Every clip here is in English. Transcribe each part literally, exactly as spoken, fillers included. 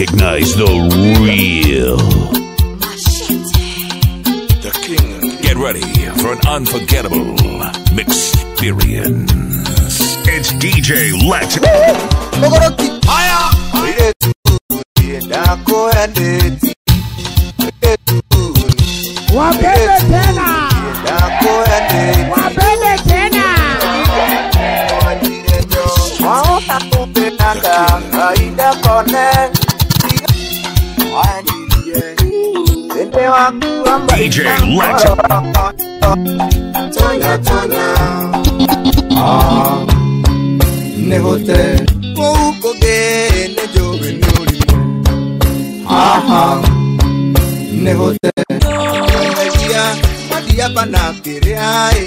recognize the real. The king. Get ready for an unforgettable experience. It's D J Lekz. Wapele tena. Wapele tena. D J Lekz. Tanya tanya. Ah, nehote. Ko koge ne jo benuri. Ah, nehote. Madia, madia banakirai.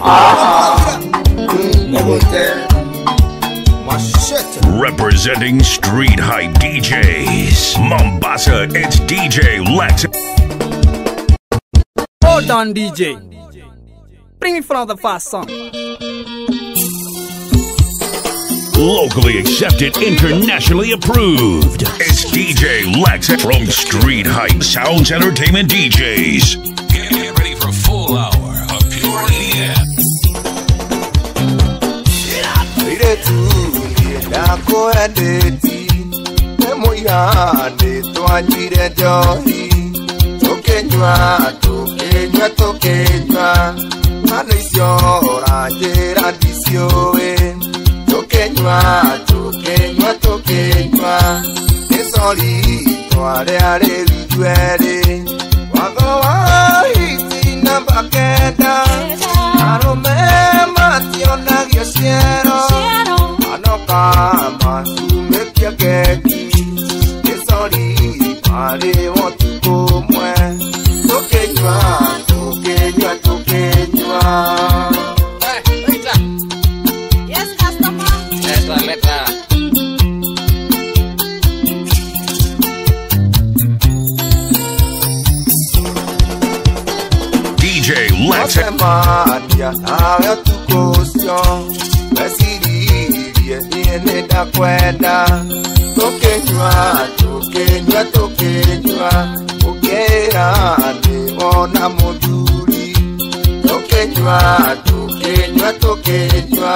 Ah, nehote. Representing Street Hype D Js, Mombasa, it's D J Lekz. Hold on, D J. Bring it from the fast song. Locally accepted, internationally approved. It's D J Lekz from Street Hype Sounds Entertainment D Js. Get, get ready for a full hour of pure E D M. Dako endeti, emoya de toanjire johi. Tokenywa, tokenywa, tokenywa. Manisio ajera disioe. Tokenywa, tokenywa, tokenywa. Esoli toare are lijuere. Wago wa hiti na bakenda. Arome matio na giosiero. Kama sumekia keki Kesari pare watuko mwe Tokenywa, tokenywa, tokenywa. Hey, Rita. Yes, customer. Letra, letra. D J Lekz. Wasema dia tawe tukosyo Wesiri yene da kwenda tokenywa tokenywa tokenywa ukera ne ona muduri tokenywa tokenywa tokenywa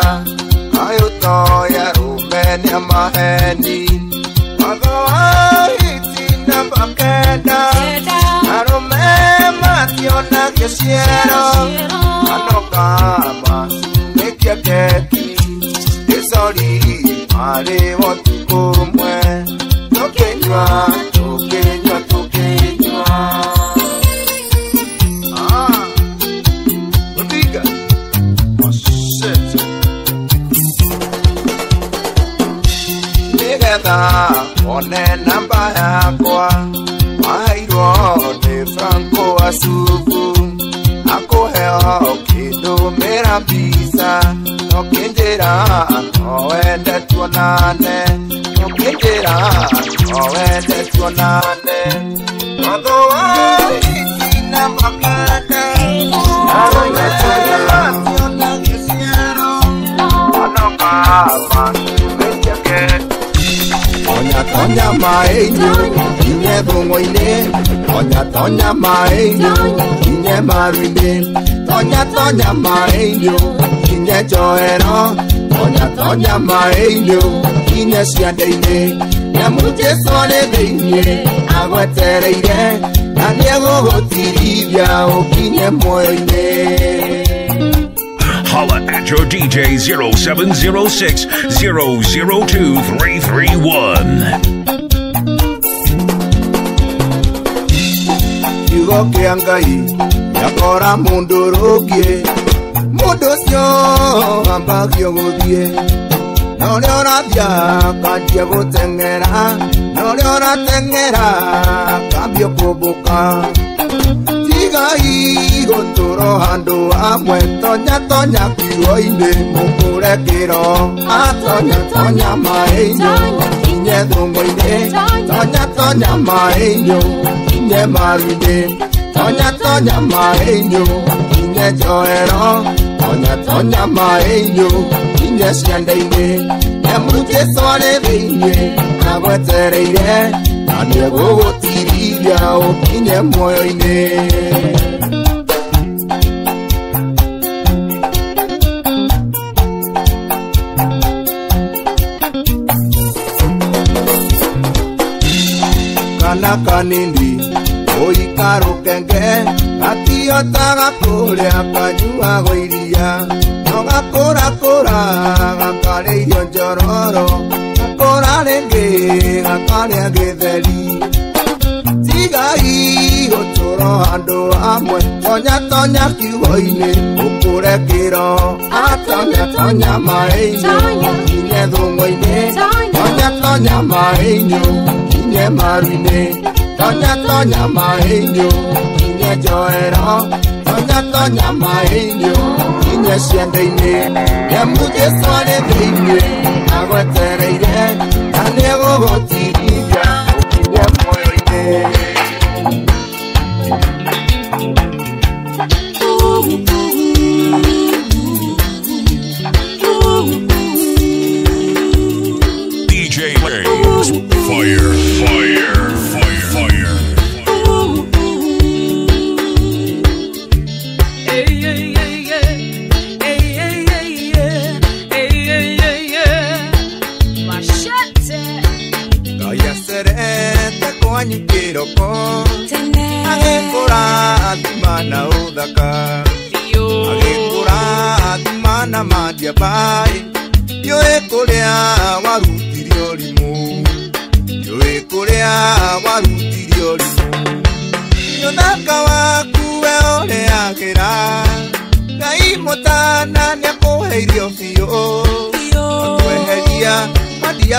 ayo to ya rumeni maheni magawa iti na bakenda aromema tiona kesiero anokama mekia keki Sorry, pare watuko mwe Tokenywa, tokenywa, tokenywa. Ah, Rodrigo Masete Negata, one namba yakwa Mairo de Franco Asubu Ako heo kido mera bisa Tokenjera, oende tuonane Tokenjera, oende tuonane Mago wa hiti na makata Arome tuonatio na kisiero Anoka manu meja ke Tonya tonya maenyo, inye bungo ine Tonya tonya maenyo, inye marine Tonya tonya maenyo Inye joero, tonya tonya maenyo Inye shiadeine, ya muje sole deinye Aguatere ire, na niego gotiribia Okinye moine Holla at your D J zero seven zero six, zero zero two, three three one. Yugo kiangai, yakora mundurugie Mudosyo ambagyo godie Nole ora dia kadie botengera Nole ora tengera Kabio koboka Tiga higo toro hando amwe Tonya tonya kiwo ine Mokure kiro Atonya tonya maenyo Inye dongo ine Tonya tonya maenyo Inye marine Tonya tonya maenyo Inye joero Tonya tonya maenyo, inye siandeine Emute sole veye awatereye Anyego otiridia opinye moyo ine Kana kanindi Oikaro kenge Ati otaga kore Akajua goiria Kora kora, akare yon jororo, kora renge, akare agedeli. Tigai otoro ando amwe, tonya tonya kiwoine, ukure kiro, atonya tonya maenyo, kine dongoine, tonya tonya maenyo, kine marine, tonya tonya maenyo, kine joero. Tonya maenyo Inye shende ine Yemuje sole vime Awe tere ine Anego goti nika Inye moyo ine D J Lekz Fire Fire Fire Fire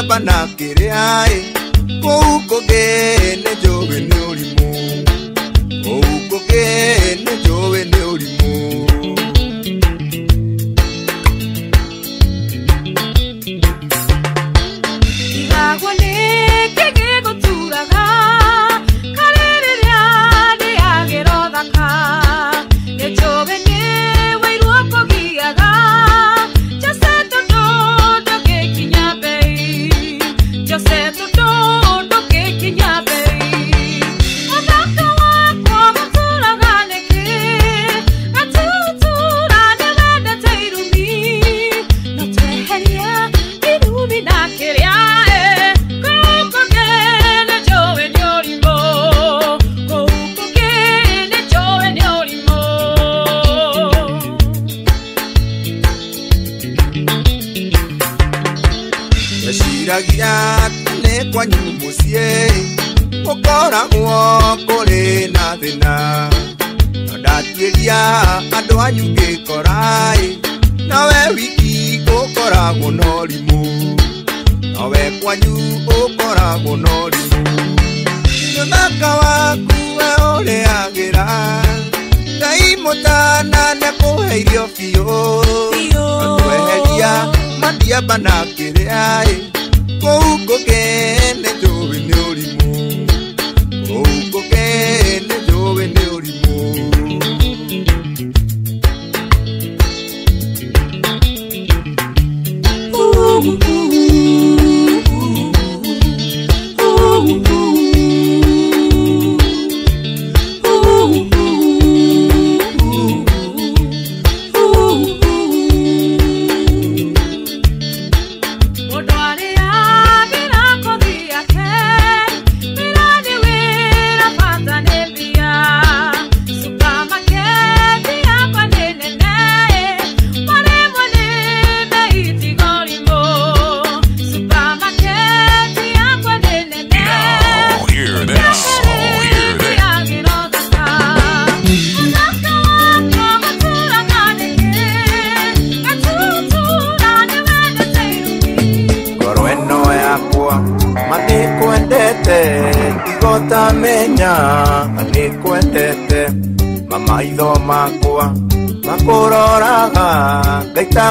Bana kirea ko ko ke ne jove ne olimo ko ko ke ne jove ne olimo Iwagone kege go turaga karereya de agero daka ne jove ne wairu ko giaga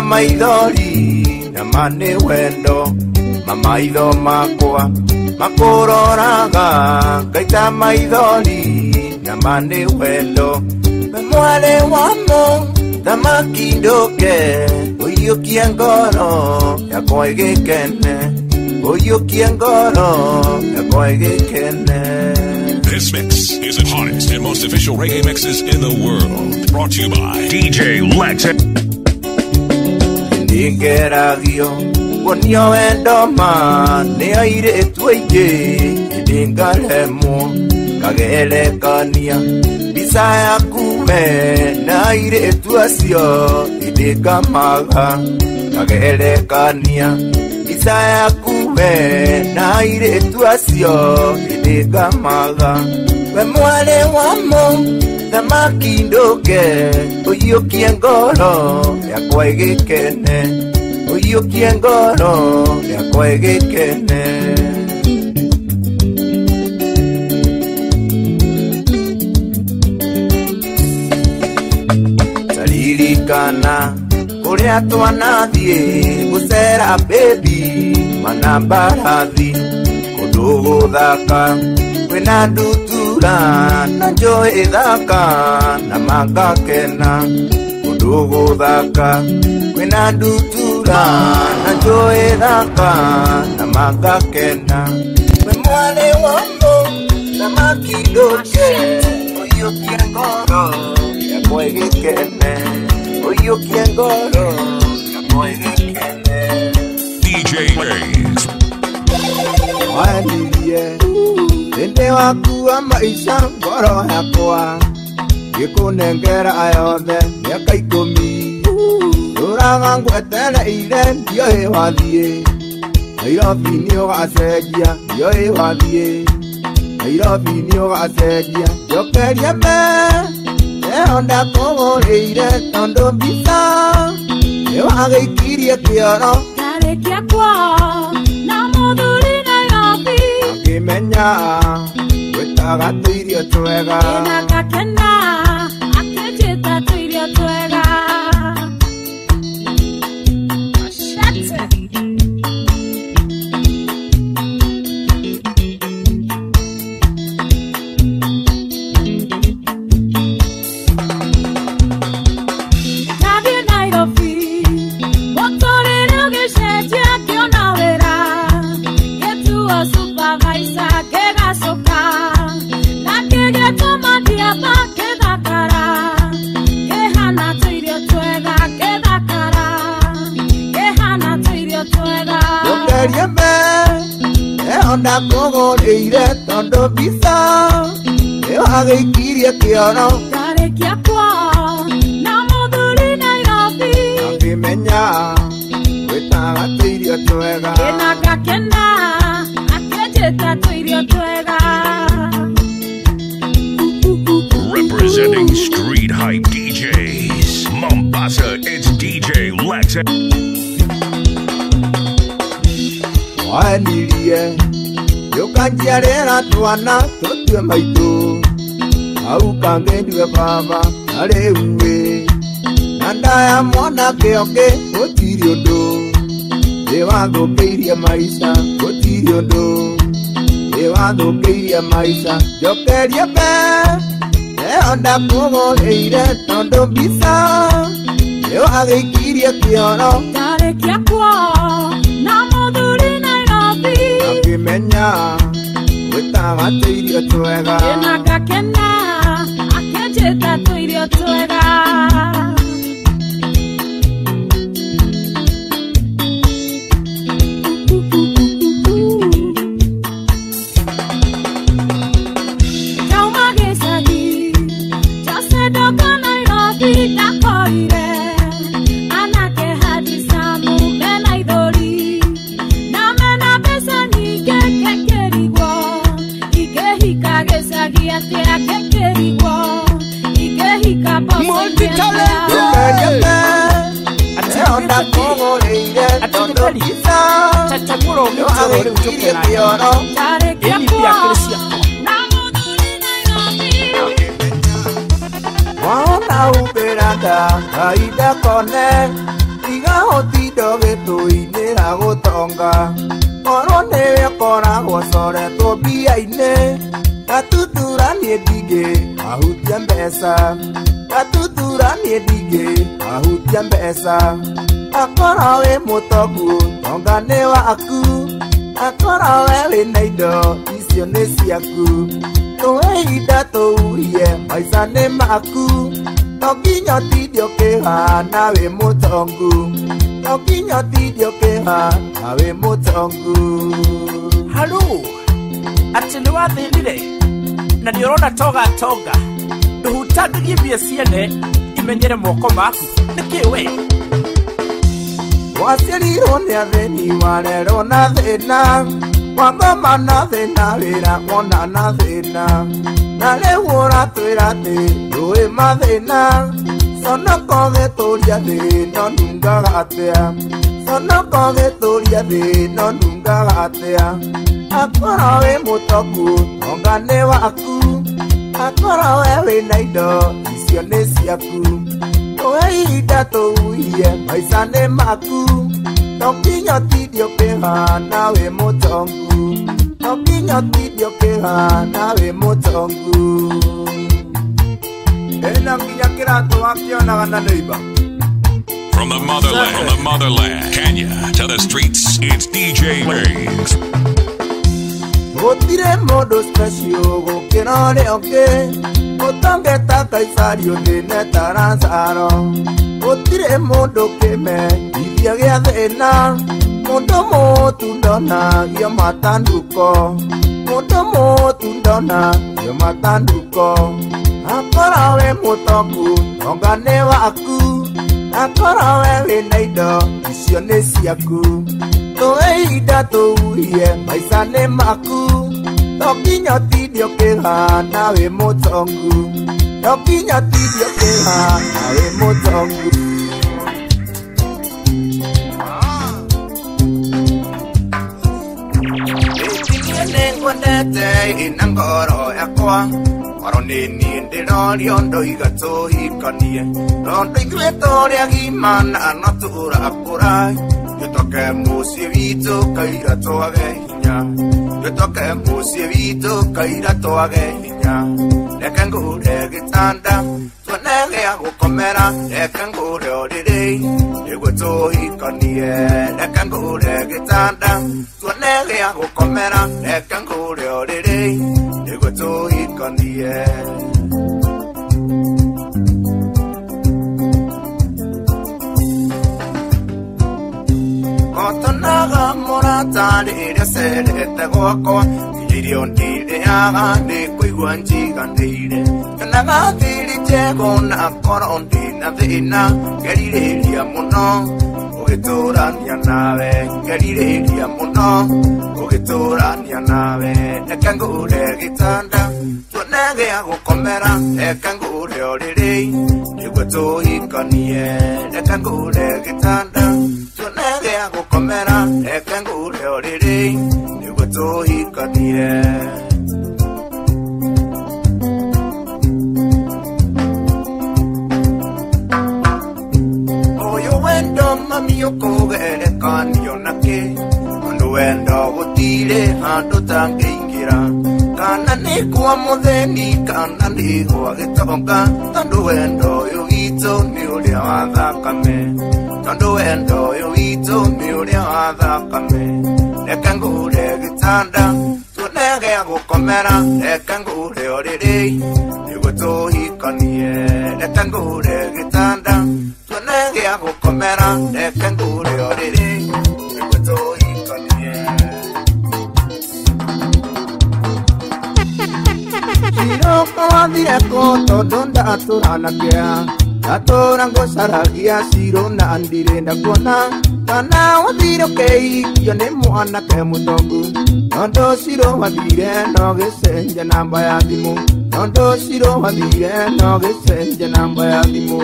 Maidori, namane wendo, mama ido makoa, makororaga, kaita maidori, namane wendo, memuale wamo, Tama kidoke Uyuki angoro Ya koi gekene Uyuki angoro Ya koi gekene This mix is the hottest and most official reggae mixes in the world. Brought to you by D J Lekz. Ndigeradio Bonyo endoma ne aire etweje dingalemo kagele kania bisaya kume na aire etwasio idegamaga kagele kania bisaya kume na aire etwasio idegamaga wemwale wamo tamaki ndoke oyoki engoro yakwege kene Yo quien goro, ya juegue que ne. Salirikana, koreato a nadie, busera baby, manabaradi, kodogo daka, buena dutura, na joe daka, na maga kena, kodogo daka, buena dutura. Na joe daka na maga kena Mwale wamo na makidoke Oyo kiengoro ya kwege kene Oyo kiengoro ya kwege kene D J Lekz Wanilie Tende wakuwa maisha ngoro yakoa Gikunengera ayode Miaka ikumi Rangang kuatena iren yo ewadiye, ayo pinio asedia yo ewadiye, ayo pinio asedia yo keriame, eh onda komo iren ondo bisa, yo agi kiri kioro, kare kiakwa, namoduri nayopi, akimenya, wetaga tuiri otuega, enaka kena, akejeta tuiri otuega. Onda kogo leire tondo bisa, yo agi kiria kioro, kare kiakwa, namoduri Nairobi, akimenya, wetaga tuirio twega, enaka kena, akejeta tuirio twega. Representing Street Hype D Js, Mombasa, it's D J Lekz. Wanilie. Yokanjarera tuana totwe maitu Au kangedwe baba ale uwe Nanda ya mwana keoke kotiri ondo Ewago keiri ya maisha kotiri ondo Ewago keiri ya maisha jokeri ya pe Eonda kumo leire tondo bisa Ewago keiri ya kioro Kare kia kwa Menya, wetaga tuirio twega. Enaka kena, akejeta tuirio twega. Trauma gesadi, jose doko Nairobi dakoire. Aida kone, tiga hoti doge tuine rago tonga, korone kora gosore tobi aine, katuturan yedige, ahut jambesa. katuturan yedige ahujan besa akorawe motoku tongane wa aku akorawe lenaido isione siaku towe idatou ye maisane ma aku toki nyoti dioke ha nawe motongu toki nyoti dioke ha nawe motongu halo atiliwa thindire na ndirona toga toga duhutadigi biasiene imenyere moko maku nikiwe wasiriro ne aveni warero na thina wagoma na thina wira wona na thina nale wora twirate doe mathina sono konge toria thina nunga gatea sono konge toria thina nunga gatea akorawe motoku ongane wa aku akorawe naido isione siaku oei dato uye maisane maku toki nyoti diokeha nawe motongu toki nyoti diokeha nawe motongu ena mkinyakira to akiona gana neiba. From the motherland, from the motherland, Kenya to the streets, it's D J Lekz. Otire modo special gokenore oke otange tata isario dine taranzaro otire modo keme ivia gya thena modo motundona gya matanduko modo motundona gya matanduko akorawe motoku ongane wa aku akorawe lenaido isione siaku toei dato uye maisane maku toki nyoti diokeha nawe motongu toki nyoti diokeha nawe motongu etine ngwandete inangoro yakwa waronini ndirori ondo igatohikanie rondo igweto ria gimana anotura akurai toke musivito kaira toagehinya toke musivito kaira toagehinya lekangure gitanda tonege agukomera lekangure orire egweto ikanie lekangure gitanda tonege agukomera lekangure orire egweto ikanie Otonaga morata nire serete goko Kijirio nire aga nikuigua njiga nire Kanaga tiri chego na koro ndina dhina Gerire ilia muno Ogetora nia nawe Gerire ilia muno Ogetora nia nawe Nekangure gitanda Tuanege ago komera Nekangure orire Nikueto ikanie Nekangure gitanda Tuanege ago Kamera ekangure oriri niguto ikanie Oyo wendo mami okogere kanyo nake Oyo wendo gutire handu tangiingira Kana nikuwa mutheni kana nikuwa gitonga Tondu wendo yugito ni uria wa thakame Tondo endo yo ito miure ada kame Nekangure gitanda Tunege ago komera Nekangure oriri Niguto ikanie Nekangure gitanda Tunege ago komera Nekangure oriri Niguto ikanie Kiro kawa direko todonda aturana kia Atora ngosaragia sirona andire ndakona Kana wadiro kei yone muana ke mutongu Nondo siro wadire noge senja namba ya dimu Nondo siro wadire noge senja namba ya dimu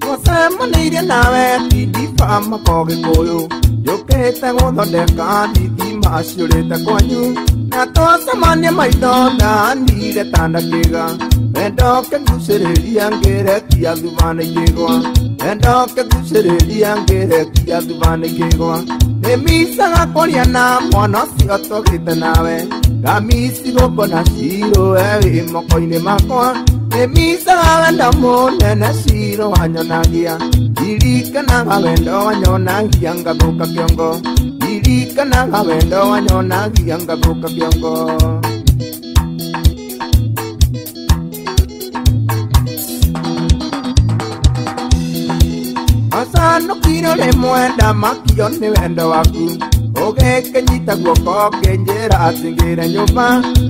Kose manire nawe tidi fama koge koyo Yoke tengo dodeka tidi masyore takonyu Nato samanya maidona nire tanda kega Endo ke ngusere liang kere kia gimana yegwa Endo ke tusereli angere kia duvane kegwa nemi sanga koliana mono si oto kitanawe kami si gopona shiro ewe moko ine mako nemi sanga wenda mone na shiro anyonagia irikana wenda wanyonagia ngabuka kyongo irikana wenda wanyonagia ngabuka kyongo Asa no kiro le muenda makio ne wendo waku Oge kenyita guoko kenjera asingira nyumba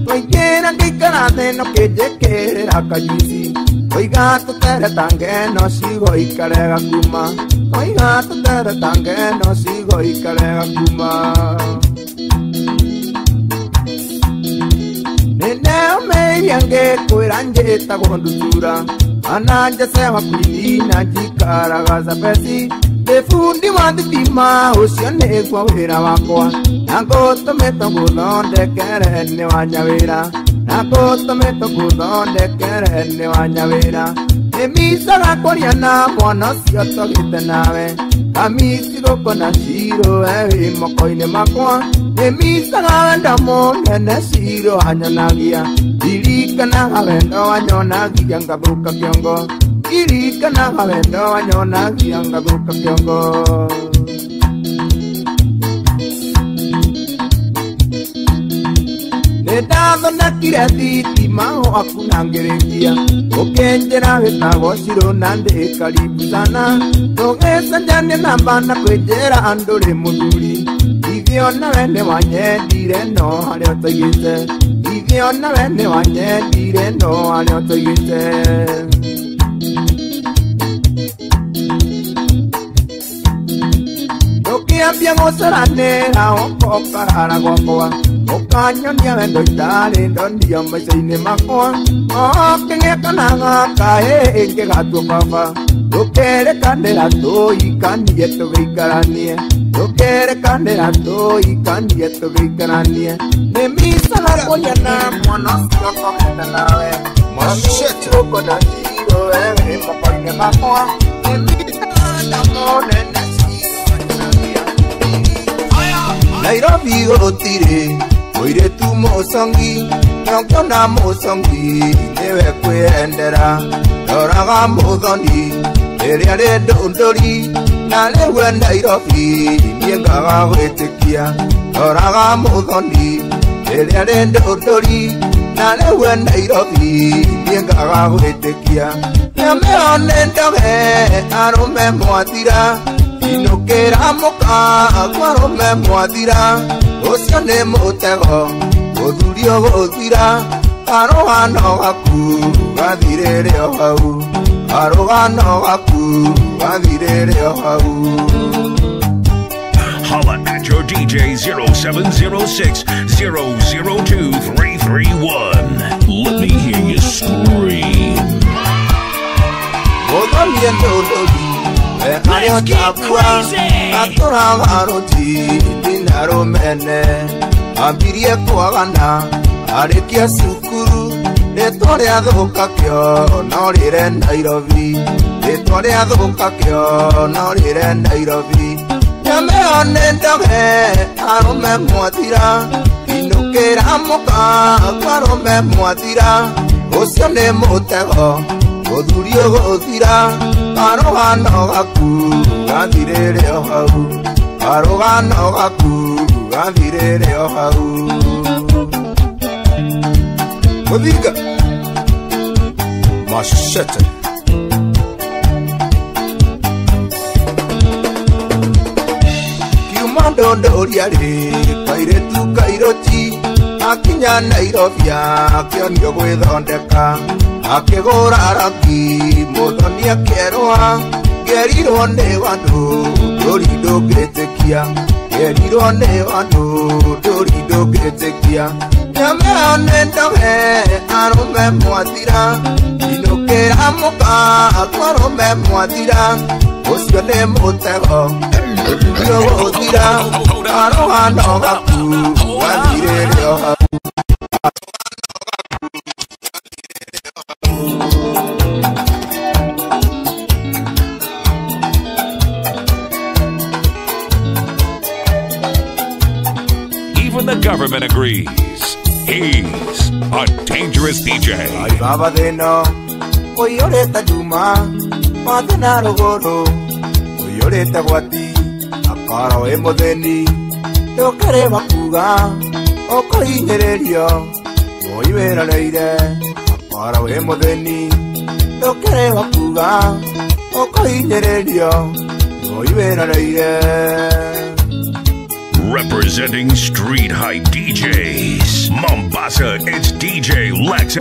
Toigera ngikarate no kejekerera kajisi Toiga tutere tange no sigo ikarega kuma Toiga tutere tange no sigo ikarega kuma Neneo meri ange kuiranjeta gondusura Ananja sewa kulina jikara gaza pesi Defundi wadidima usione kwa wira wakwa Nagoto meto gudonde kere ne wanyawira Nagoto meto gudonde kere ne wanyawira Emisa rakoriana mwana siyoto kitenawe Kamisi roko na shiro ewe moko ine makwa Emisa gawenda mone ne shiro anyonagia Irikana gawenda wanyonagia ngabuka kyongo Irikana gawenda wanyonagia ngabuka kyongo Nedado na kirati timaho akuna ngerekia Okenjera weta goshiro nande karibu sana Toge sanjane nambana kwejera andore muduri Igeo na wende wanye dire no hale otogise Igeo na wende wanye dire no hale otogise Biang osarane ao kopa aragoa okanyo nyendo dale ndio mbaisine makwa okenge kananga kae enge gatu papa dokere kandela to ikandi yeto vikaranie dokere kandela to ikandi yeto vikaranie nemi salar koyana mono soko kanalawe mashet roko na hiro ewe mapane makwa nemi kanda mone Nairobi otire, oire tu mosongi, nyongona mosongi, newe kuendera, doraga mozondi, eriare dondori, nalewe Nairobi, niengaga wetekia, doraga mozondi, eriare dondori, nalewe Nairobi, niengaga wetekia, nyameone ndoge, arume mwatira, Ino kera moka aguaro me muadira Osione motego, odurio odira Aroha no aku, adirere ohu Aroha no aku, adirere ohu Holla at your D J zero seven zero six, zero zero two, three three one Let me hear you scream Odolien dodoli Let's get crazy! Atora haroti dinaro mene, abiriye kuagana, arekia sukuru, netore adoka kyo, norire Nairobi, netore adoka kyo, norire Nairobi. Yame onendame, arome muatira, inukera moka, arome muatira, osione motego. Odurio odira, aroha no aku, adirere ohu, aroha no aku, adirere ohu. Odiga, machete. Kiumando ndoriare, kaire tu kairoti, akinya Nairobi, akionyo gwethondeka. Akegora araki, motonia kieroa Geriro ne wano, dorido getekia Geriro ne wano, dorido getekia Nyamea onendame, arome muatira Inokera moka, akwarome muatira Osione motego, dorido otira Aroha no gaku, wadirele oha government agrees. He's a dangerous D J. Ay baba deno, oyoleta juma, matena rogoro, oyoleta guati, aparo emodeni, tokere makuga, oko inererio, oibera leire, aparo emodeni, tokere makuga, oko inererio, oibera leire. Representing Street Hype D Js Mombasa, it's D J Lekz.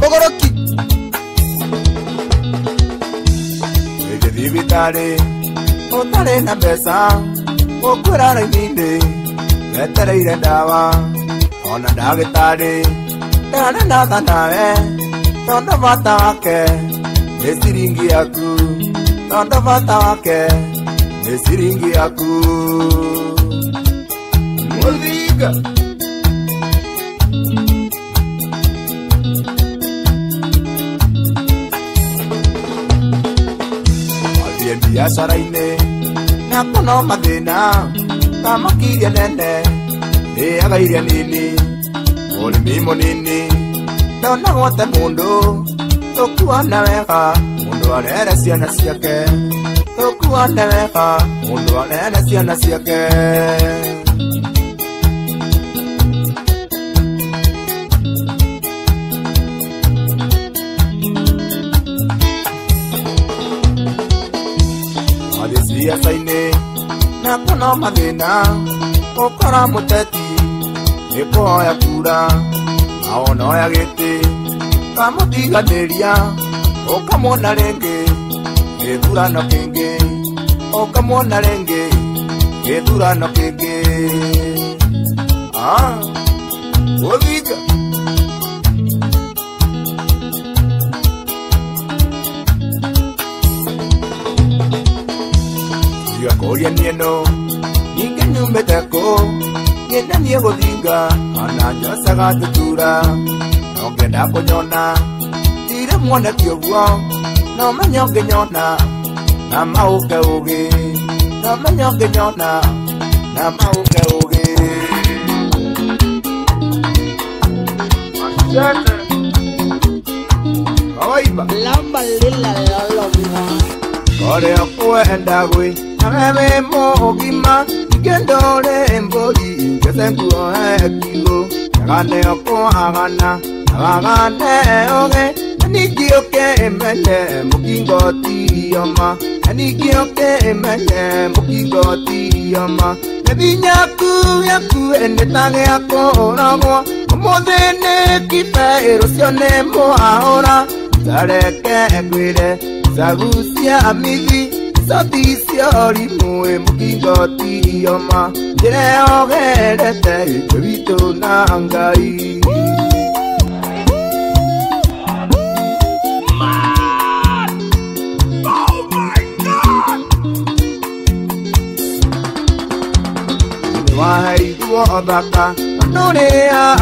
Bogoroki Ege divitare Otare na besa Okurare ninde Letere irendawa Ona davitare Tane na tanawe Tondo vata wake Nesiringi yaku Tondo vata wake Nesiringi yaku Liga biasa raine na kono madena kama kiria nene e aga iria nini oli mimo nini dona wote mundo tokuwa na weka mundo alera siana siake tokuwa na weka mundo alera siana siake. Biasa ini, naku nama dina, okara muteti, eko ya pura, kau no ya gete, kamu tiga delia, okamu narenge, kedura no kenge, okamu narenge, kedura no kenge, ah, oliga. Olia nieno, ninge nyumbe teko, niena niego dinga, ana nyosa gatutura, nonge nako nyona, tire mwana kiogwa, nome nyonge nyona, na mauke uge, nome nyonge nyona, na mauke uge. Mashete, kawaiba, lamba lila lolo viva, kore okwe endagwe, Name mo gima, gendole mboli, kesengu ekilo, nagane opo agana, nagane oge, aniki oke emele, mukingoti yoma, aniki oke emele, mukingoti yoma, nevinyaku yaku enetage ako namo, omodene kipa erosione mo ahora, zareke ekwire, zagusia amizi. Sati siori moe mukingoti yoma Jere ogere te chubito na angai Man! Oh my God! Wahai duo odaka Anone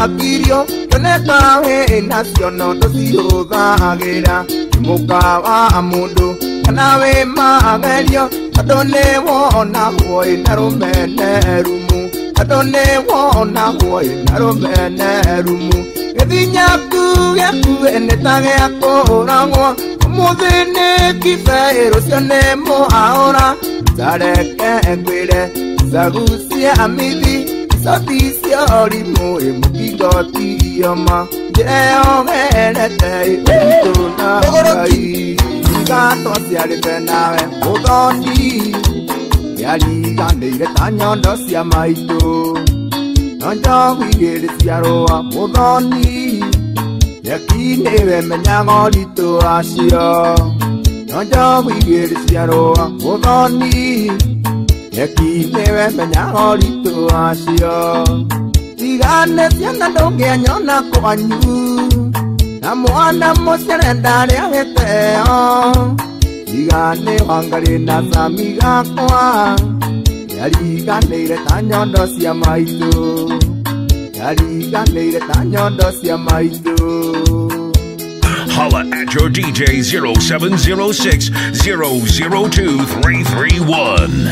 akirio Yoneta we nasiono Tosio zagera Muka wa amudo Nawe magelio, adone wona woi narumene rumu, adone wona woi narumene rumu. Edinyaku yaku enetage ako rango, mudene kifa erosione mo ahora. Zareke ekwire, zagusia amidi, satisia orimo emukigoti yoma. Jeo menete ito na kai. Gato siari tenawe odoni yali gandire tanyondo sia maito nonjo wigere siaro odoni yakine we menyango dito asio nonjo wigere siaro odoni yakine we menyango dito asio igane siana donge anyona ko anyu Namuana moserendare ageteo Igane wangare na samiga kwa Yari gane ire tanyondo siya maido Yari gane ire tanyondo siya maido. Holla at your D J zero seven zero six zero zero two three three one.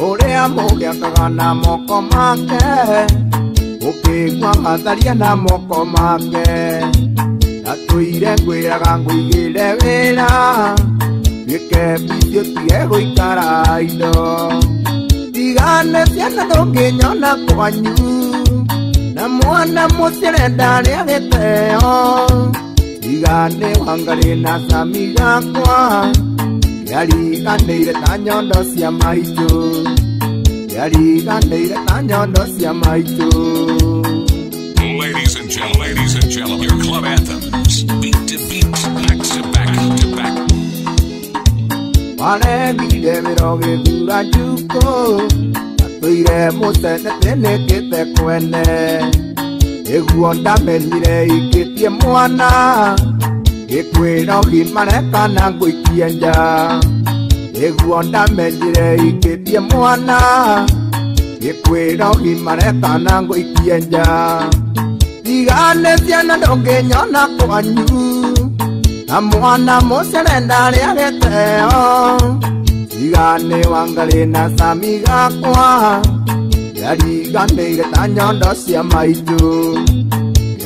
Olea moja kagana moko make, upigwa kataria na moko make. Natuire nguira ganguigire wera, yeke pitio tiego ikaraido. Tigane siana toke nyona kwanyu, na mwana mosere ndare ageteo. Tigane wangare na samiga kwa, yari kandeire tanyondo cia maitu, yari kandeire tanyondo cia maitu. Ladies and gentlemen, ladies and gentlemen, your club anthems, beat to beat, back to back to back. Wale bide miroge vura juko, atuire motete tene kete kwene, eguonda menire iketie mwana. Ekwera himane kana guikianja, eguonda menjire iketie mwana. Ekwera himane kana guikianja, tigane siana doge nyona kwanyu, na mwana mosere ndare ageteo. Tigane wangale na samiga kwa, yari gane igetanyondo cia maitu,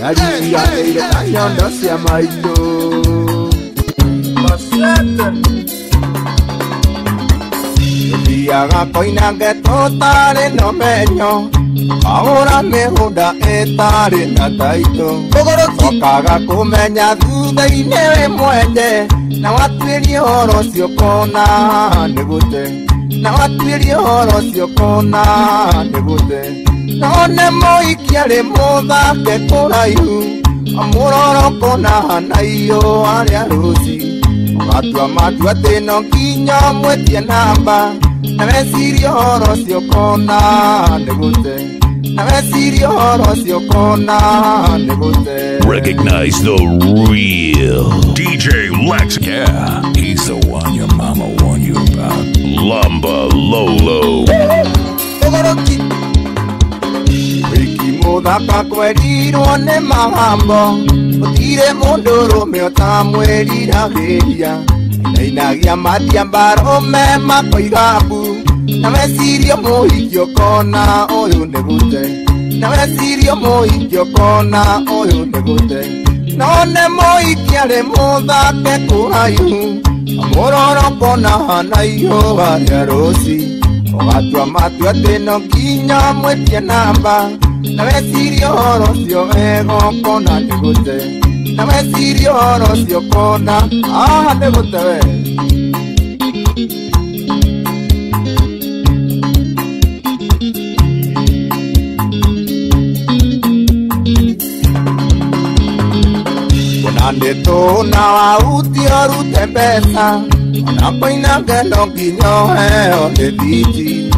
yari gane igetanyondo cia maitu. Diaga koina getotare no menyo, ahora me hoda etare na taito. Tokaga kumenya thutha ine we mwende, na watuirie horo ucio kona ni gute, na watuirie horo ucio kona ni gute. None moikia ri muthake kuraihu, amuroro kona na iyo aria ruci. Matua matua teno kinya mwetia namba, na mesiri horo sio kona negute, na mesiri horo sio kona negute. Recognize the real D J Lekz. Yeah, he's the one your mama warned you about. Lumba Lolo. Togoroki Wiki muda kakwerirwo ne mahambo, utire mondoro meotamweri na heria, na inagia matia mbaro mema koigabu. Na mesirio mohikio kona oyo negute, na mesirio mohikio kona oyo negute. None mohikia le mothake kurayu, amororo kona na iyo aria rosi. Ogatua matua teno kinya mwetie namba, na mesirio horo sio ego kona negute, na mesirio horo sio kona ah negute we. Konande tona wa utio rute pesa, nampo inageno kinyo heo hediji.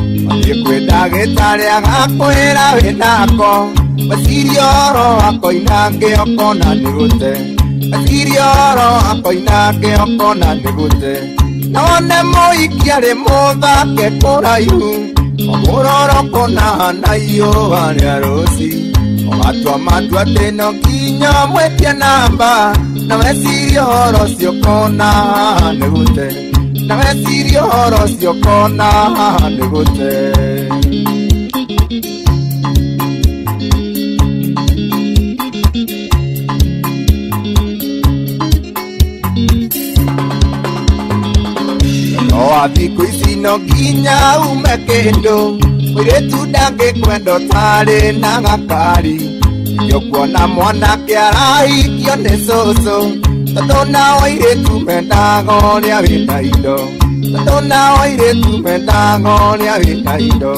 Yekwenda getare agakwera wenako, basirio ro akoinange okona negute, basirio ro akoinange okona negute. None moikia le mothake kurayu, omuroro kona na iyo aria rosi. Matua matua teno kinya mwetia namba, na basirio ro sio kona negute, na mesirio horo sio kona negute. Noa thiku ici no nginya ume kindu, mwiretu ndangikwenda utari na gakari. Nĩũkuona mwanake arahikio nĩ cũcũ, tondũ nao airĩtu mendaga ũrĩa wĩna indo, tondũ nao airĩtu mendaga ũrĩa wĩna indo.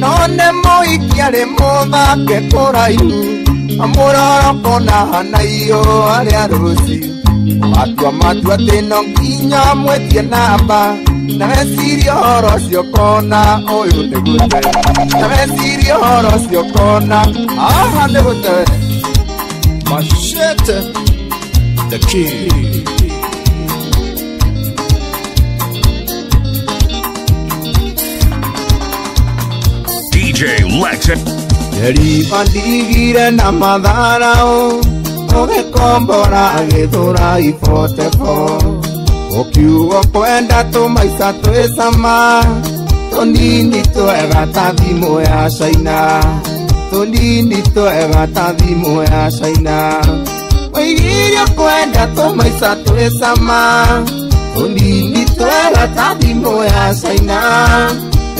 None mũhikia rĩ mũthake kũraihu, amũroro kona na iyo aria rũci. Matua matua teno nginya mwetie namba, na mesirio horo ũcio kona ũyũ negute, na mesirio horo ũcio kona aha negute. Machete the key. D J Lekz. Yari pandigire na madharao, ogekombora agithura ipotebo. Okiugo kwenda tu maisa twesama, Tondini to evata vimo ya saina. Tondini to evata vimo ya saina. Wengine kwenda to maisha tuwe sama. Tondini to evata vimo ya saina.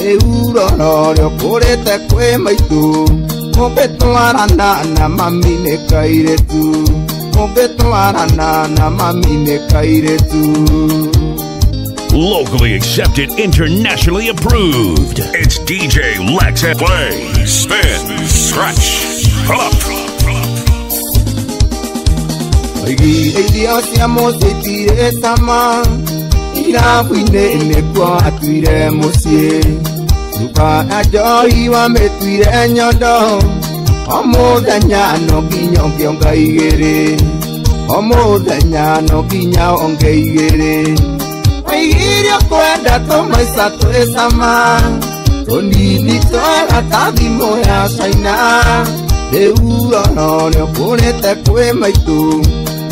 Euro loro kurete kwe maitu. Mobeto arana na mami ne kaire tu. Mobeto arana na mami ne kaire tu. Locally accepted, internationally approved. It's D J Lekz. Play, spin, scratch, pull up. Igi idia siamo se tire sama. Ira wine ne kwa atire mosie. Nuka ajo iwa metire nyodo. Omo danya no ginyo ngionga igere. Omo danya no ginyo onge igere. Iria kwenda to maisha tuwe sama. Tondini to evata vimo ya saina. Euro loro kurete kwe maitu.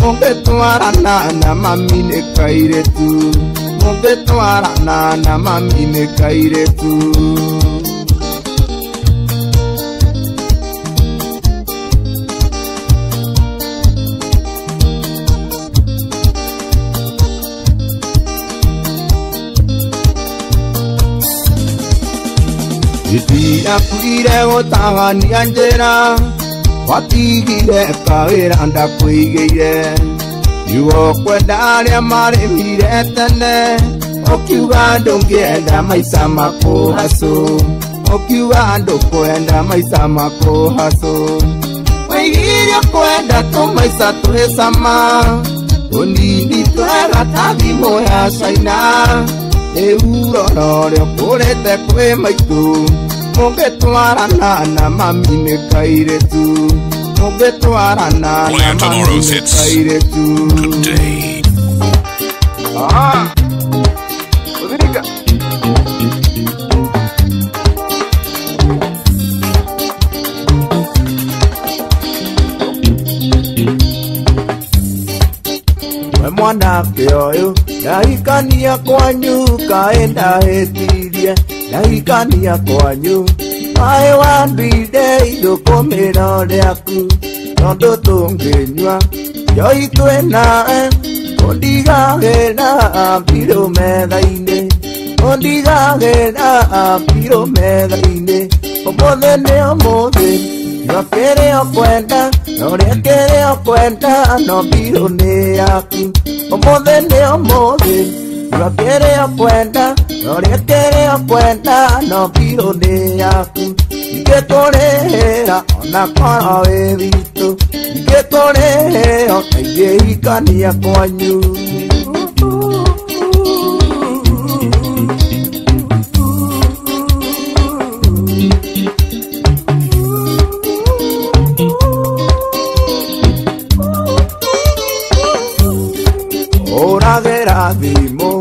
Mobeto arana na mami ne kaire tu. Mobeto arana na mami ne kaire tu. Iti akuire otawani anjera. Watigire kawira nda kuigeire. Iwo kwenda ria marimire tene. Okiuga ndungienda maica maku hacu. Okiuga ndukwenda maica maku hacu. Waigire kwenda tu maica twi sama. Tondini to evata vimo ya saina. Euro loro kurete kwe maitu. Mobeto arana na mami ne kaire tu. Mobeto arana na mami ne kaire tu. Today. Ah. Udika. Mwana kioyo. Naikania kwanyu kaenda hetiria. Naikania kwanyu I want be day do komero deaku. Nondo tungenywa joi tuena ondiga gena piro medaine. Ondiga gena piro medaine. Omode ne omode no quereo cuenta no le quereo cuenta no piro neaku. Omode ne omode, no quiere a cuenta, no le quiere a cuenta, no pido de aku. Y que tolera, una cara bebito. Y que tolera, que lleguica ni a coño. Vimo,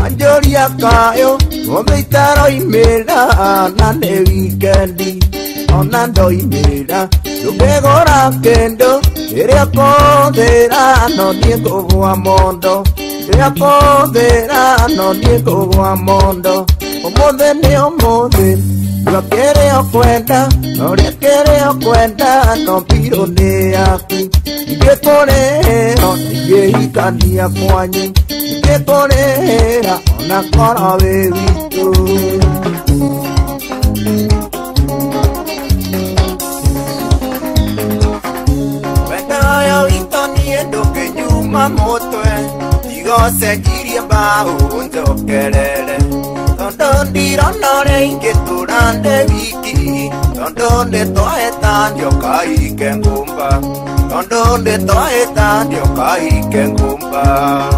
mayoría cayo, comentario y mira, na ne weekendi, onando y mira, yo que gora kendo, eria condera, no niego guamondo, eria condera, no niego guamondo, como de neo mode, yo quiere o cuenta, no le quiere o cuenta, no piro de aquí, y que pone, no te lleguita ni a coño. Que tolera una cara bebito. Venga yo visto ni endo que yuma moto. Digo seguiría bajo un toquerere. Don diron no rey que durante viki. Don de toa están yo caí que en gumba. Don de toa están yo caí que en gumba.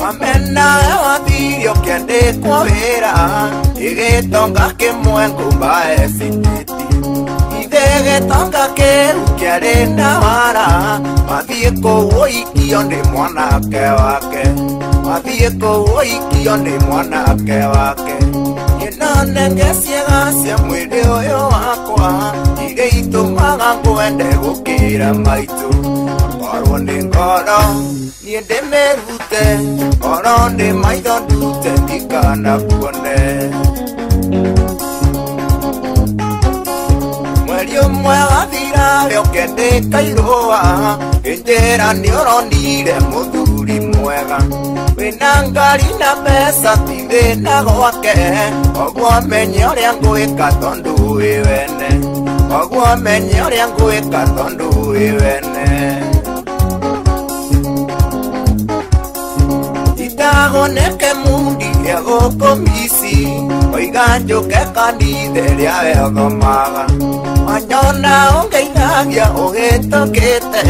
Mamena evatirio que ande cuavera. Y que tonga que muen gumba es sintiti. Y de que tonga que uquiare navara. Madieko hoy que onde muana que vaque. Madieko hoy que onde muana que vaque. Y no nenge ciega se muere yo aqua. Y que ito magango ende boquera maitu. Arwande ngara, ni ende merute. Orang di mayan jadi kanak bone. Melium mela dira yo que te cairoa. Estera ni orang di demo duri muega. Benangari na pesa tide na goake. Ogwa menyore angu ekatondu iwene. Ogwa menyore angu ekatondu iwene. Agone que mundi hago comisi, oiga yo que candide le hago maga. Mañana un gainagia o esto que te,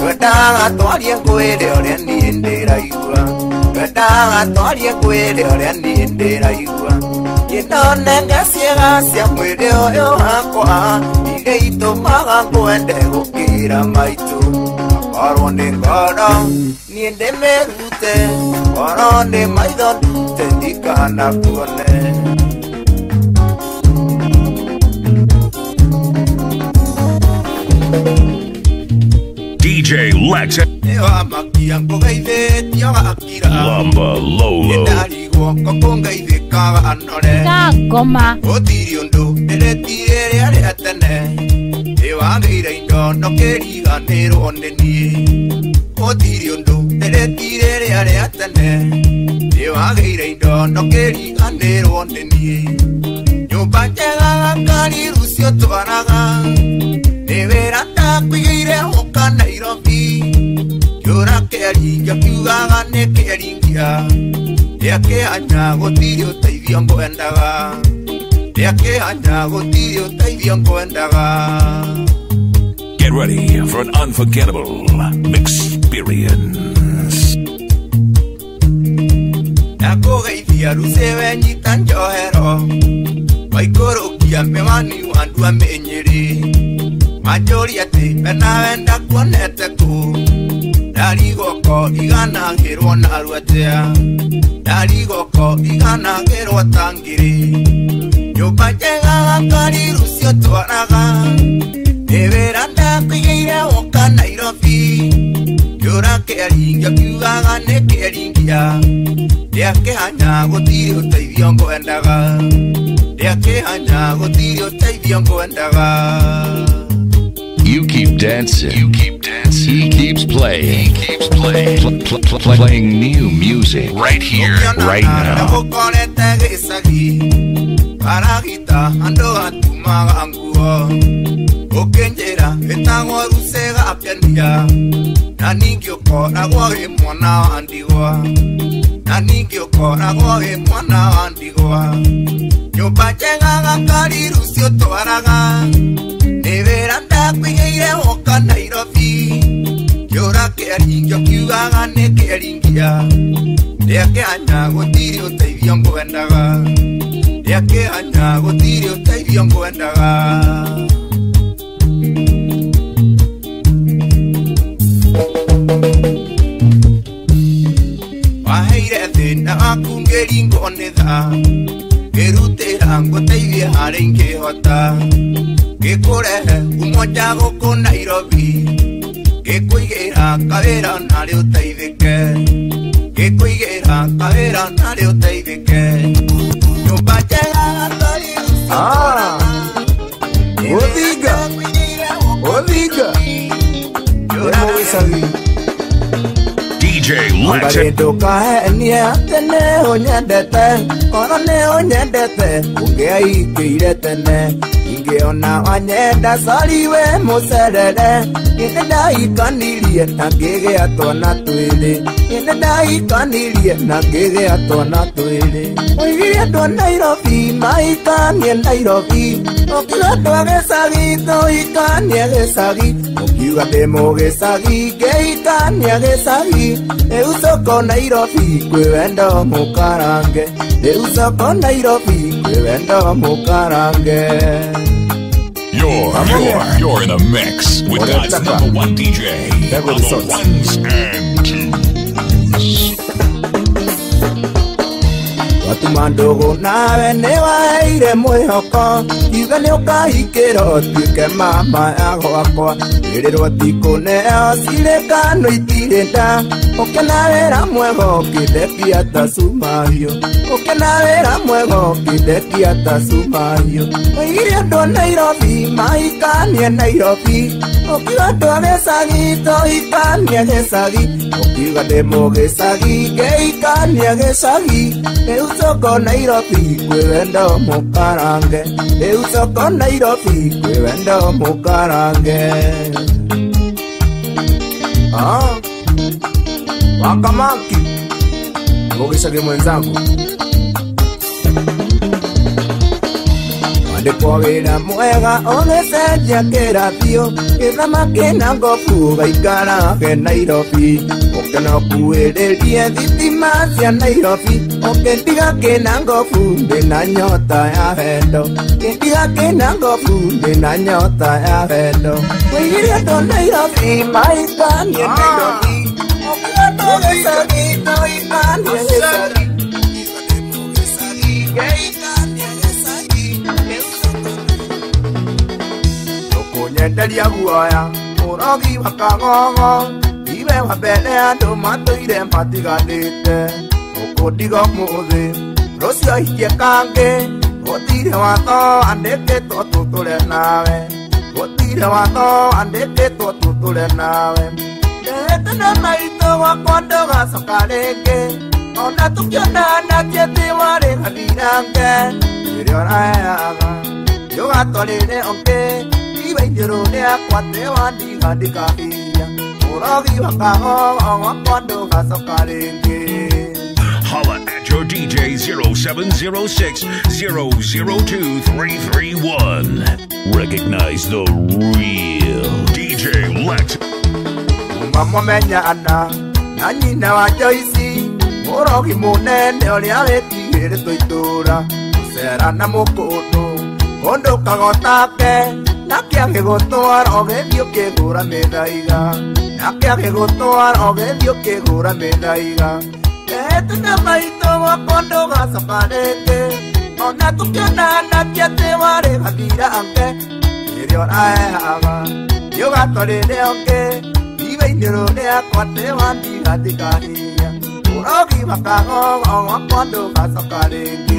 no está a tu alguien cuere o le ni entera igual. No está a tu alguien cuere o le ni entera igual. Y no nega ciega se muere o yo agua, y gaito maga cuente o quiera maitu. Orang di kadang ni de merute, orang di maidon jadi kanak bone. D J Lekz. Ewa maki yang bogai de tiaga akira. Lamba lolo. Dari gua kokongai de kaga anore. Kagoma. Otiriundo ele tire ale atene. Ewa gaira indo no keriga nero oneni Otiriondo tere tirere are atane Ewa gaira indo no keriga nero oneni Nyumba njega kari rusio twaraga Nevera takwigire hoka Nairobi Kiora keri jakiugaga ne keringia Yake anya gotirio taithio mboendaga Get ready for an unforgettable experience. Ako gaithia rusewe nyita njohero Waikorokia mewani wandu amenyiri Majori ati benawenda kuoneteku Dari goko igana ngirwo naruatea Dari goko igana ngirwo tangiri Nyumba njega kari rusio twaraga Nevera ndakwigire hoka Nairobi Kiora keringia kiugaga ne keringia Ndiakihanya gutiri uteithio ngwendaga Ndiakihanya gutiri uteithio ngwendaga You keep dancing, you keep dancing, he keeps playing, he keeps playing, pl pl pl pl playing new music right here, right now. Paragita andoa tumaga anguo Okenjera etango rusega apiandia Naningiko nagoe mwana andigoa Naningiko nagoe mwana andigoa Nyumba njega kari rusio twaraga Nevera ndakwigire hoka Nairobi Kiora keringia kiugaga ne keringia Ndiakihanya gutiri uteithio ngwendaga Yake hanya gutiri uteithio ngwendaga Waheire thina waku ngiringo nitha Ngirutira nguteithie haria ingihota Ngikurehe umoja guku Nairobi Ngikuigira kawira naria uteithike Ngikuigira kawira naria uteithike Ah, Odiga, Odiga, D J Lekz. You're, you're, you're in a mix with God's number one D J, number ones and twos. Umandogo na wene wa ire moyoko Igane oka ikero tuke mama yago ako Irero tiko neo sile kano itirenda Oke na vera muego kide piata sumario Oke na vera muego kide piata sumario Ire do Nairobi maikanie Nairobi Oki watu wamesagi to ikanie gesagi Oki wate mogesagi ke ikanie gesagi Eusoko Nairobi kwewendo mukarange Eusoko Nairobi kwewendo mukarange Ah Wakamaki Mogesagi mwenzangu Depoera muega oneseja kera tio Eza makena ngofu gaikara ke Nairobi Oke no kuere die zitimas ya Nairobi Oke tiga kena ngofu dena nyota ya vendo Oke tiga kena ngofu dena nyota ya vendo Weiria to Nairobi maika nye Nairobi Oke ato gesagi to ikan nye gesagi Ikate mo gesagi geikan Ndeli ya buaya, murogi wakangongo Iwe wabene ando mato ire mpatiga dite Okodigo muze, rosio hikie kange Otire wato andeke to tutule nawe Otire wato andeke to tutule nawe Ndehete na maito wakondo gasokareke Ona tukiona anakieti ware halirange Miriona eaga, yoga tolene onke Jerone akwate wadiga dikahia Muragi wakaho wakwando kasokareke Holla at your D J zero seven zero six zero zero two three three one. Recognize the real D J Lekz. Mama menya ana Nanyi na wajoisi Muragi munene oliaweti Hede toitura Sera na mukoto Kondo kagotake Nakia ke gotoar oge dio ke gura me daiga Nakia ke gotoar oge dio ke gura me daiga Etu na maito wakondo gasokareke Ona tukiona nakia te ware gatira anke Irion aehaga Yo gatorene onke Ibe inerone akwate wandi gatikahia Urogi wakago wakondo gasokareke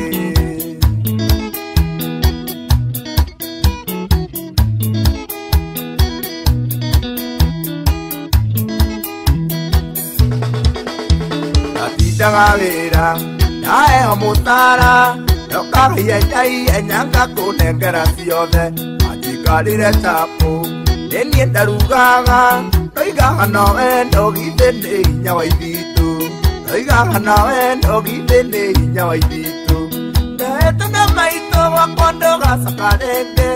Gawira nae omutara lokariye dai enyanga kunengera ciothe ajikarire tapu nenie ndarugaga toigaga nawe ndogithe ni hinya wa ithitu toigaga nawe ndogithe ni hinya wa ithitu ndete na maito wakondo gacakarenge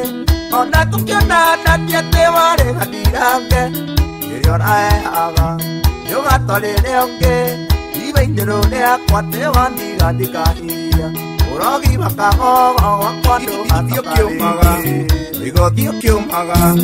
ona tukiona natiate ware gatirange iriona eaga yogatorere onge Jerone akwate wandi gatikahia Urogi wakaho wakwando gasokareke Ligo dio kiumaga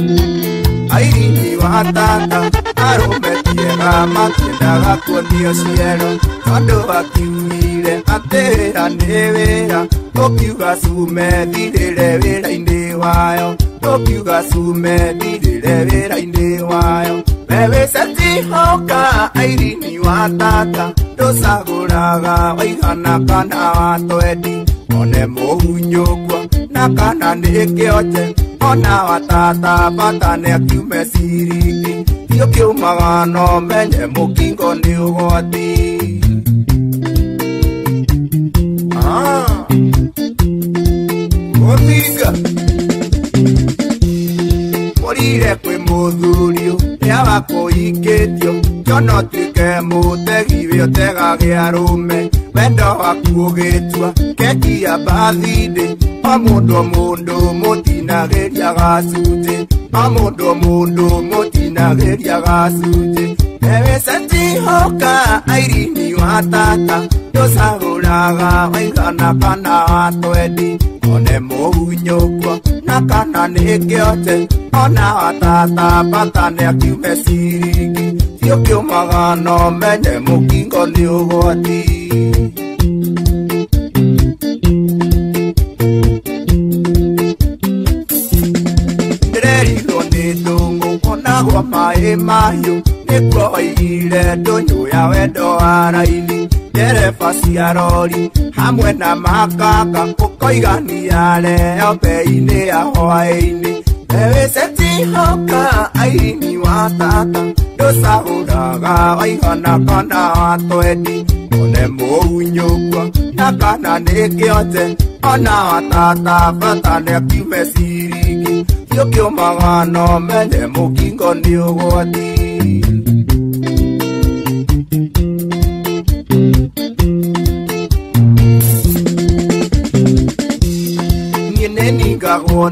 Airini wa atata Arume tiega matienda gakwo dio cielo Kando wakiumire atera nevera Tokiuga sume dirire vera inde wayo Tokiuga sume dirire vera inde wayo Mewe seti hoka airini wa atata Dosaguraga waigana kana watoedi One mohunyokwa na kana nekeoche Ona watata patane akiume siriki Tio kiumaga no menye mukingo ni ugoti Ah Motiga Morire kwe mudhurio Yawa koiketio Jono tuke mutegi vio tega gearume Wendo wakuogetua keki ya bathide Pamodo mondo motina geria gasute Pamodo mondo motina geria gasute Ewe senti hoka airini watata Dosaguraga waigana kana watoedi One mohunyokwa na kana nekeote Ona watata patane akiume siriki Yo kyo magano menye mukingo ni ugoti mayo Neko ile donyo ya wedo ara ili Dere fasi ya roli Hamwe na makaka Koko igani ya leo Pe ine ya hoa ini Ewe seti hoka Aini watata Dosa hudaga Waihona kona wato edi Mone mo unyokwa Nakana neki ote Ona watata Fata neki mesiriki Yokyo mawano Mene mukingo niyo wati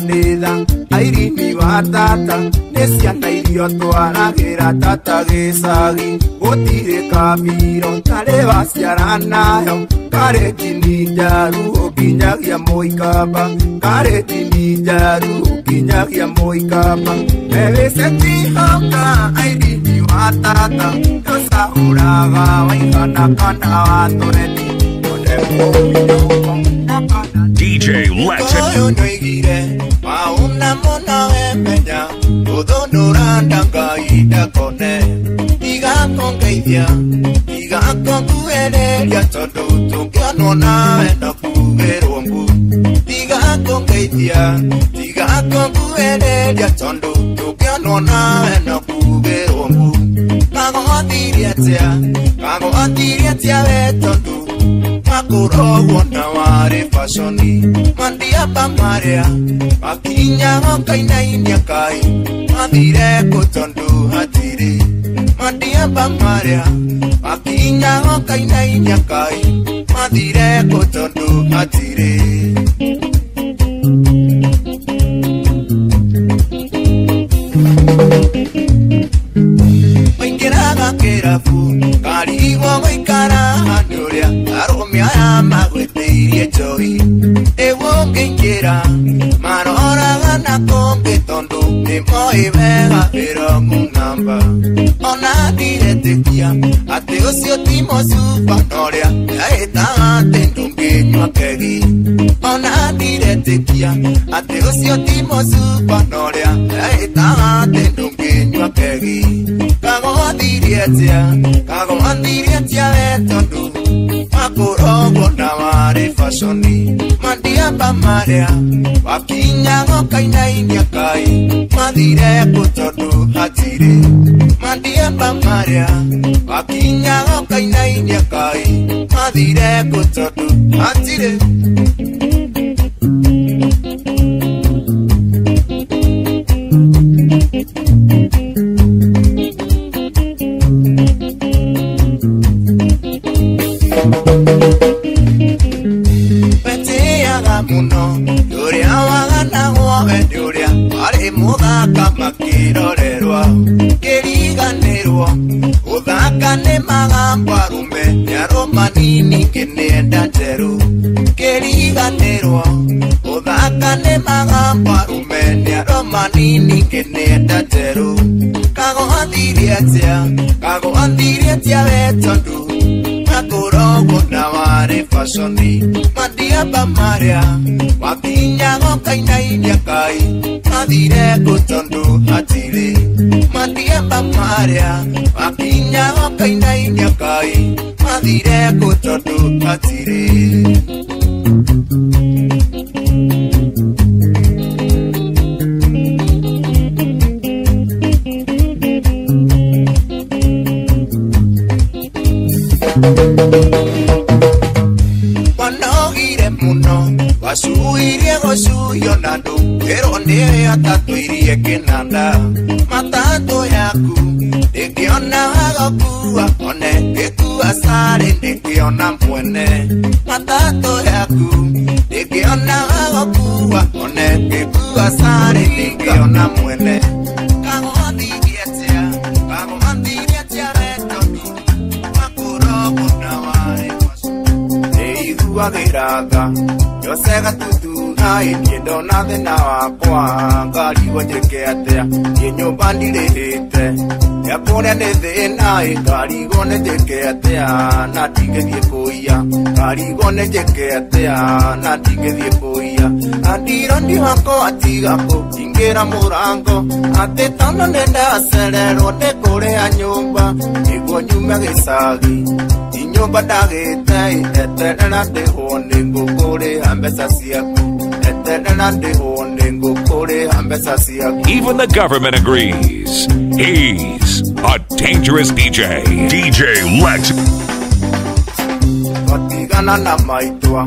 Nida, airi mi batata, nesia na irio toara gera tata gesagi, otire kamiro, tare basiaranayo, kareti nijaru, okinyagia moikaba, kareti nijaru, okinyagia moikaba, bebe senti hoka, airi mi batata, kosa uraga, waikana kana watoreti, konepo D J Lekz Makurogo na ware fasoni Mandia pa marea Makinya hoka ina inia kai Mandire kutondu hatiri Mandia pa marea Makinya hoka ina inia kai Mandire kutondu hatiri Waingiraga kerafu Kariwa waikara hanuria Miarama wete irie choi Ewo kenkiera Marora gana konke tondo Nemo ibega pero munamba Ona direte kia Ate osio timo su panoria Yaeta ate nungenyo akegi Ona direte kia Ate osio timo su panoria Yaeta ate nungenyo akegi Kago dirietia Kago dirietia betondu Makurogo na ware fasoni Mandia pa marea Wakinya hoka ina inia kai Madire kutodu hatire Mandia pa marea Wakinya hoka ina inia kai Madire kutodu hatire Manini keneta teru Kago andiriatia Kago andiriatia betondu Makurogo na ware fasoni Mandia pa marea Wakinya hoka ina inia kai Madire kutondu hatire Mandia pa marea Wakinya hoka ina inia kai Madire kutondu hatire Jeke atea na tige die poia Ati rondi wako ati gapo kuzingira murango atetano nenda acelero ne kore anyumba igwo nyuma gisagi inyumba dageta eterna de honde ngukore ambesa siaku eterna de honde ngukore ambesa siaku. Even the government agrees he's a dangerous D J. D J Lekz. Katigana na maitwa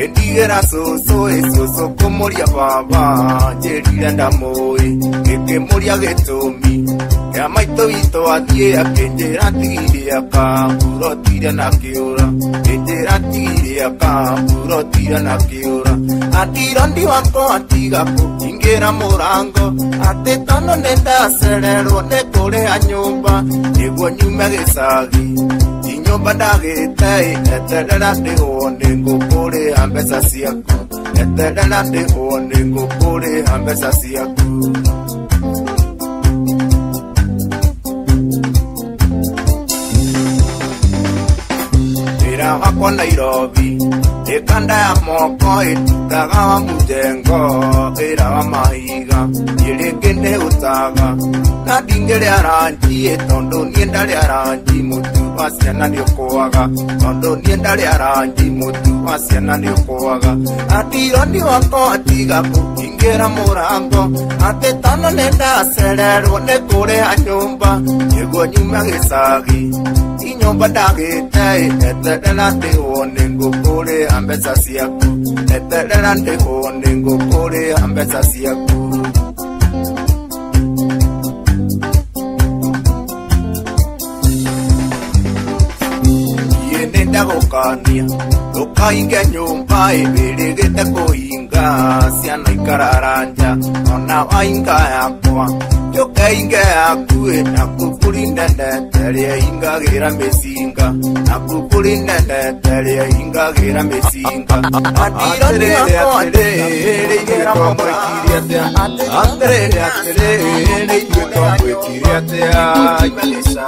edigera soso esoso komoria baba jerira ndamoe kekemoria getomi ya maito ito adie akenjera tiria ka puro tira na kiora enjera tiria ka puro tira na kiora atirondi wako atiga ko ingera morango atetano nenda serero ne kore anyumba ego nyuma gesagi badageta eterna de honde ngopore ambesa siaku eterna de honde ngopore ambesa siaku era wako Nairobi ekanda ya moko itaga wa mujengo era wa mahiga yelegende utaga na dingere aranji etondo nienda le aranji mutu asiana niokoaga ndo nienda le aranji mutu asiana niokoaga atironi wako atiga kukingera murango atetano nenda acelero ne kore anyumba yego nyuma gisagi inyumba dageta etetena tihone ngukore ambesa siaku etetena tihone ngukore ambesa siaku. Gokania lokainga nyumba ibiregete koinga siana ikararanja ona ainga yakwa yokainga yakuwe nakukulinda ndataria inga gira mesinga nakukulinda ndataria inga gira mesinga atirone atirone gira mambo ikiriate atirone atirone gira mambo ikiriate imelisa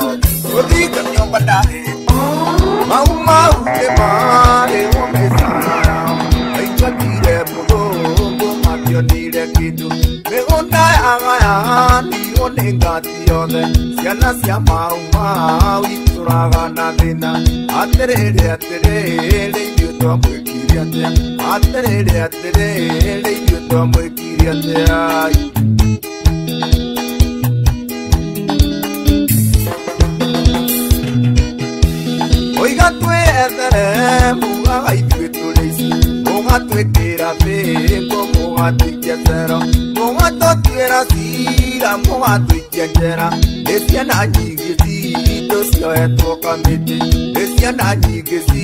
odika nyumba dae mau mau demare omesa ai chadire mudo go matyo nire kidu me onda agaya ni onenga tiyode yana sia mau mau ituraga na dena atere atere le yuto mukiriate atere atere le yuto mukiriate ai oiga tu eterem muga itu tulis muga tu tirape muga tu jatera muga tu tirasira muga tu jatera esia nani gesi dos yo etro kamete esia nani gesi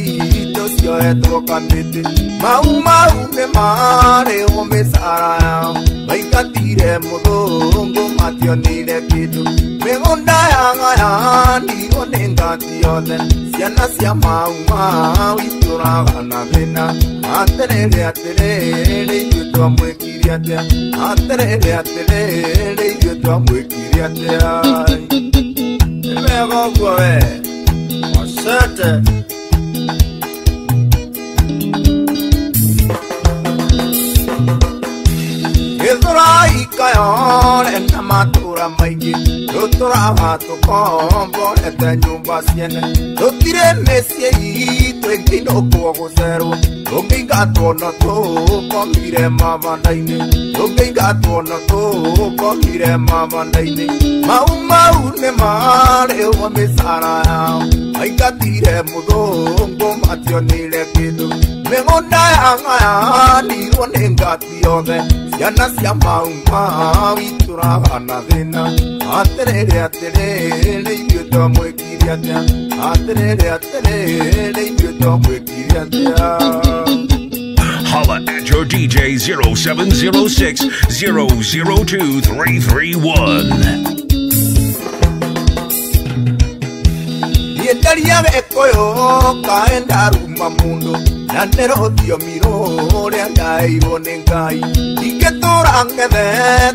dos yo etro kamete mau mau me mare o me saram oiga tire mudongo matyo nire kitu me onda angani onenga tiyoden yana sia mau mau itura gana bena atere atere le yuto mukiriate atere atere le yuto mukiriate ai mego goe asete ezurai kayon enamatura maigi Dotora mato kombo ete nyumba siene Dotire mesie ito ekino kuwa zero Dominga tono toko mire mama naine Dominga tono toko mire mama naine Mau mau ne mare wame sara yao Aika tire mudongo matyo nile kidu Mehonda yanga yani onenga tiyode Siana siya mau mau itura gana zena atere atere le yuto mukiriate atere atere le yuto mukiriate. Holla at your D J zero seven zero six zero zero two three three one. Yetaria ekoyo kaenda rumba mundo Nandero dio miro le andai bonengai Iketora angede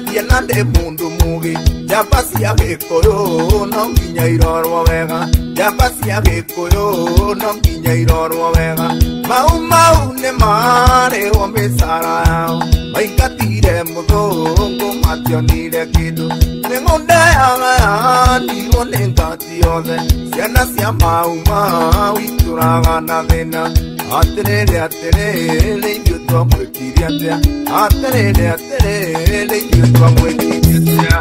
tienande mundu mugi ya pasia que coro non quiñeiro ruega ya pasia que coro non quiñeiro ruega mau mau ne mare o mesara mai katire mudongo mationi de kido ne ngondaya ni onengatioze siana sia mau mau ituraga na dena atrele atrele yuto mukiriatia atrele atrele yuto mukiriatia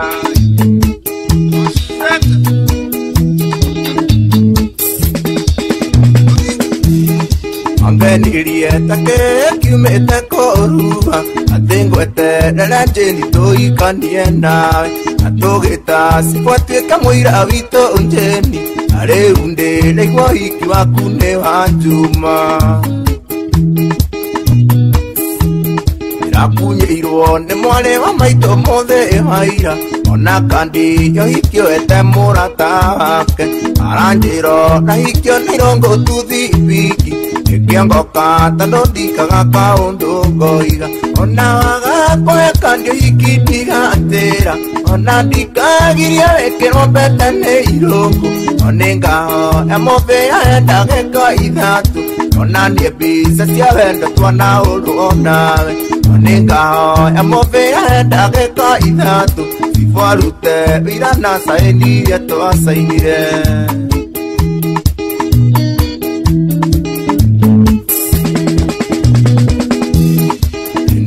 Angeniria take kiumete koruba atengweterera njeni tuikanie nawe atugita sifuatwika mwira witũ njeni na rĩu ndĩraigua ũhiki waku nĩ wa njuma Apunyeirwo nĩ mwarĩ wa maitũ mũthĩ haira ona kandi yohikio ete mũrata wake aranjĩrwo ndahikio nĩ irongo tuthi wiki ngĩongoka tondũ ndikaga kaũndũ ngoiga ona wagakoe kandi ũhiki ndigatĩra ona ndikagiria wĩkĩrwo mbete nĩ irũngũ no nĩngahoya mũbĩa ndagĩka ithatũ ona niĩ mbica cia wendo twanahũrwo nawe Nengao ya movea ndagĩka ithatũ sifarute wĩra na saini ya twasainire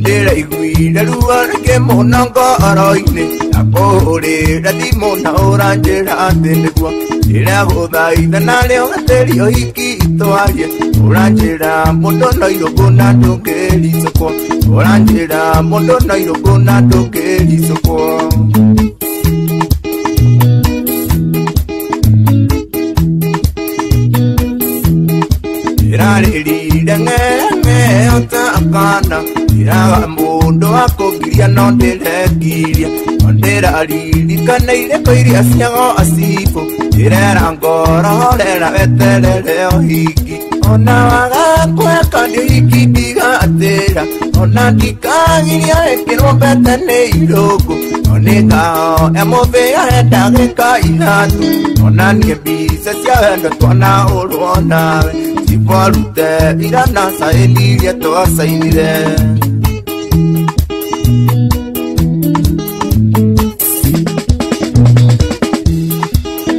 ndĩra iguire ruo rĩngĩ mũno ngoro-inĩ akũhũrĩra thimũ na ũranjĩra atĩ nĩguo ndĩragũthaithana rĩo gatĩri ũhiki itwarie ũranjĩra mũndũ no irũngũ na ndũngĩricũkwo Oranjera mondo na iroko na doke isoko Irariri dangene ota akana Iraga mondo ako giria no ndere giria Ondera riri kana ireko iria siago asipo Irera ngoro horera weterere ohiki Ona waga kwa kande hiki biga atera Ona ndikagiria ekirwo mbete nĩ irũngũ no nĩngao ya mũbĩa ndagĩka ithatũ ona niĩ mbica cia wendo twanahũrwo nawe sifarute wĩra na saĩni iria twasainire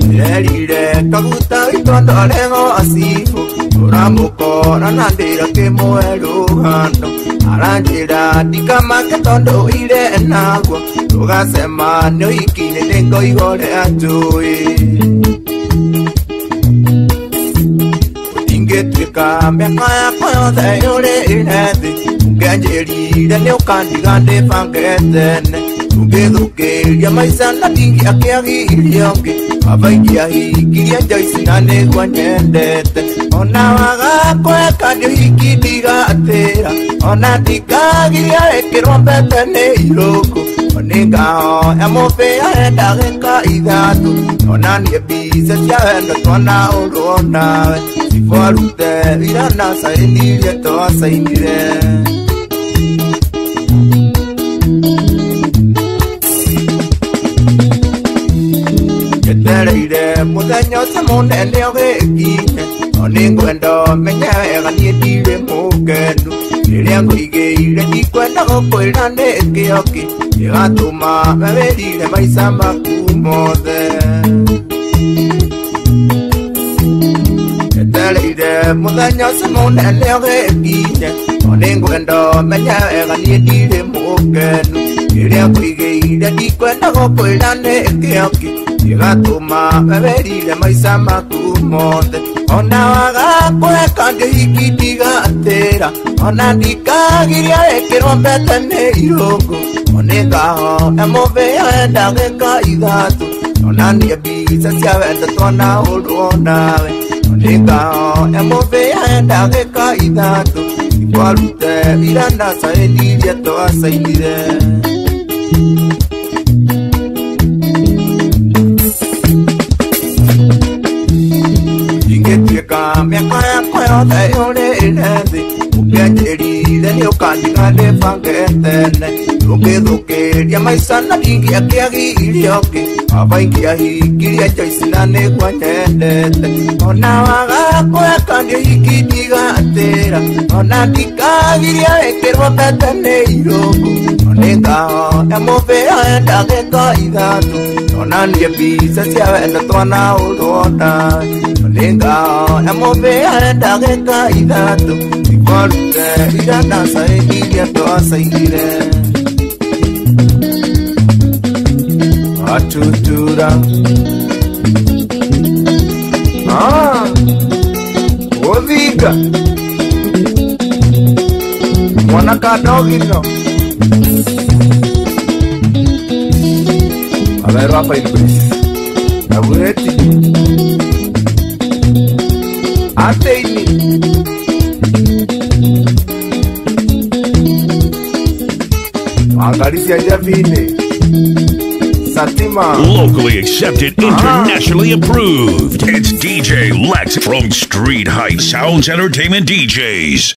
ndĩrerire kaguta witũ ndorego acibũ tũramũkora na ndĩra kĩmwe rũgano Aranjira dikama ketondo ile enagwa Tugasema no ikine nengo igore atui Utingetuika miaka yako yothe yore inethi Ungenjirire ni ukandiga ndibangetene Tungithukiria maisa na ndingiakiagiriongi Avaingia hikiria njoici na nĩguo nyendete Ona wagakoe kandi ũhiki ndigatĩra Ona ndikagiria wĩkĩrwo mbete nĩ irũngũ no nĩngahoya mũbĩa ndagĩka ithatũ Ona niĩ mbica cia wendo twanahũrwo nawe sifarute wĩra na saĩni iria twasainire Ngetereire mũthenya ũcio mũnene ũgĩkinya no nĩngwenda ũmenye wega niĩ ndirĩ mũkenu rĩrĩa ngũigĩire ndikwenda gũkwĩra nĩkĩo kĩ gĩgatũma we wĩrire maica maku mothe Ngetereire mũthenya ũcio mũnene ũgĩkinya no nĩngwenda ũmenye wega niĩ ndirĩ mũkenu rĩrĩa ngũigĩire ndikwenda gũkwĩra nĩkĩo kĩ Gĩgatũma we wĩrire maica maku mothe Ona wagakoe kandi ũhiki ndigatĩra Ona ndikagiria wĩkĩrwo mbete nĩ irũngũ no nĩngahoya mũbĩa ndagĩka ithatũ Ona niĩ mbica cia wendo twanahũrwo nawe no nĩngahoya mũbĩa ndagĩka ithatũ Sifarute wĩra na saĩni iria twasainire Miaka yako yothe yũrĩire thĩ ũkĩanjĩrire nĩũkandiga ndĩbangetene Roke roke ya maisha na dingi ya kiari ilioke Haba ingi ya hiki ya choisi nane kwa nyendete Ona wagako ya kande hiki digatera Ona dikagiri ya ekero katane iroko Onega ya mofea ya dageka idhatu Ona nye pisa siya wenda tuwana ulota Onega ya mofea ya dageka idhatu Nikolute ila nasa hiki ya toasa hile Atutura Ah Oviga Mwana kadogino Ameru hapa ilibris Nabureti Ateini Angalisi aja vine Satima. Locally accepted, internationally approved. It's D J Lekz from Street Hype Sounds Entertainment D Js.